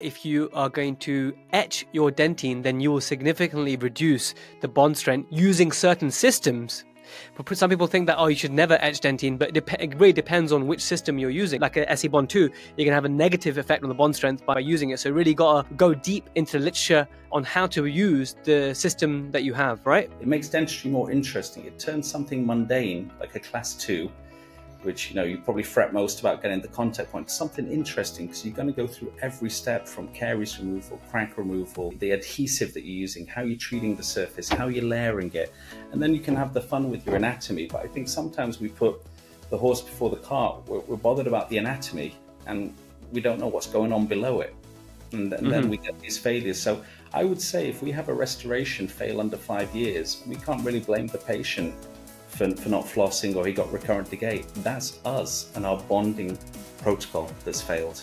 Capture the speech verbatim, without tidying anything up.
If you are going to etch your dentine, then you will significantly reduce the bond strength using certain systems. But some people think that, oh, you should never etch dentine, but it, dep it really depends on which system you're using. Like an S E bond two, you can have a negative effect on the bond strength by using it. So you really got to go deep into the literature on how to use the system that you have, right? It makes dentistry more interesting. It turns something mundane, like a class two, which, you know, you probably fret most about getting the contact point, something interesting, because you're going to go through every step, from caries removal, crack removal, the adhesive that you're using, how you're treating the surface, how you're layering it, and then you can have the fun with your anatomy. But I think sometimes we put the horse before the cart. We're, we're bothered about the anatomy, and we don't know what's going on below it, and, and mm-hmm. then we get these failures. So I would say if we have a restoration fail under five years, we can't really blame the patient For, for not flossing, or he got recurrent decay. That's us and our bonding protocol that's failed.